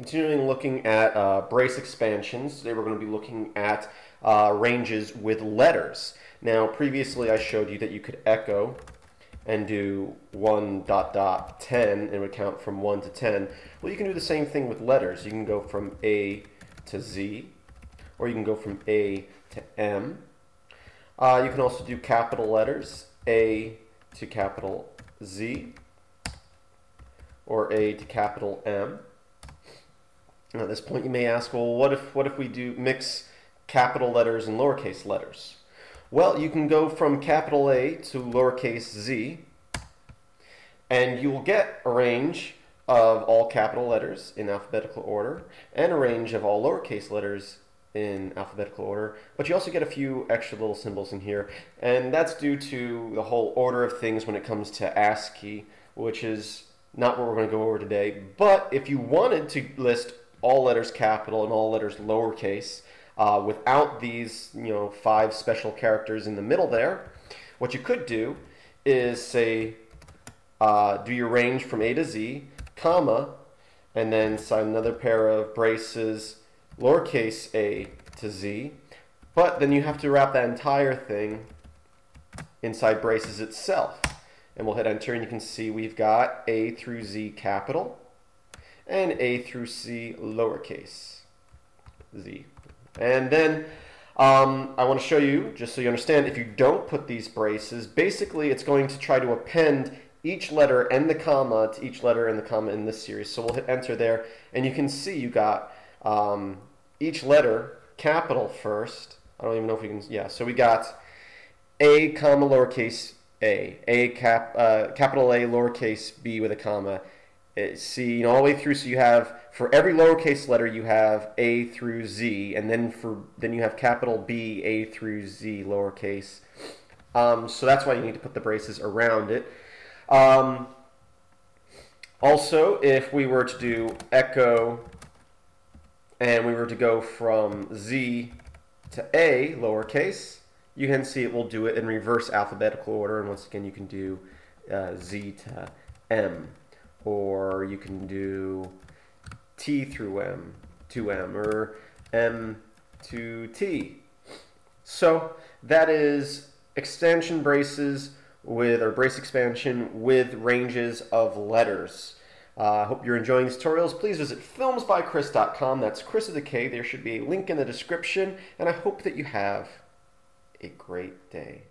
Continuing looking at brace expansions, today we're going to be looking at ranges with letters. Now, previously I showed you that you could echo and do 1 ... 10, and it would count from 1 to 10. Well, you can do the same thing with letters. You can go from A to Z, or you can go from A to M. You can also do capital letters, A to capital Z, or A to capital M. Now, at this point, you may ask, well, what if we do mix capital letters and lowercase letters? Well, you can go from capital A to lowercase z, and you will get a range of all capital letters in alphabetical order and a range of all lowercase letters in alphabetical order, but you also get a few extra little symbols in here, and that's due to the whole order of things when it comes to ASCII, which is not what we're going to go over today. But if you wanted to list all letters capital and all letters lowercase without these, you know, 5 special characters in the middle there, what you could do is say do your range from A to Z, comma, and then sign another pair of braces, lowercase a to z, but then you have to wrap that entire thing inside braces itself. And we'll hit enter, and you can see we've got A through Z capital and A through C lowercase z. And then I want to show you, just so you understand, if you don't put these braces, basically it's going to try to append each letter and the comma to each letter and the comma in this series. So we'll hit enter there, and you can see you got each letter capital first. I don't even know if we can, yeah, so we got A comma lowercase capital A, lowercase b with a comma, C, you know, all the way through. So you have, for every lowercase letter, you have A through Z, and then you have capital B, A through Z, lowercase. So that's why you need to put the braces around it. Also, if we were to do echo and we were to go from Z to A, lowercase, you can see it will do it in reverse alphabetical order. And once again, you can do Z to M, or you can do T through M to M, or M to T. So that is extension braces with, or brace expansion with ranges of letters. I hope you're enjoying these tutorials. Please visit filmsbychris.com. That's Chris with a K. There should be a link in the description, and I hope that you have a great day.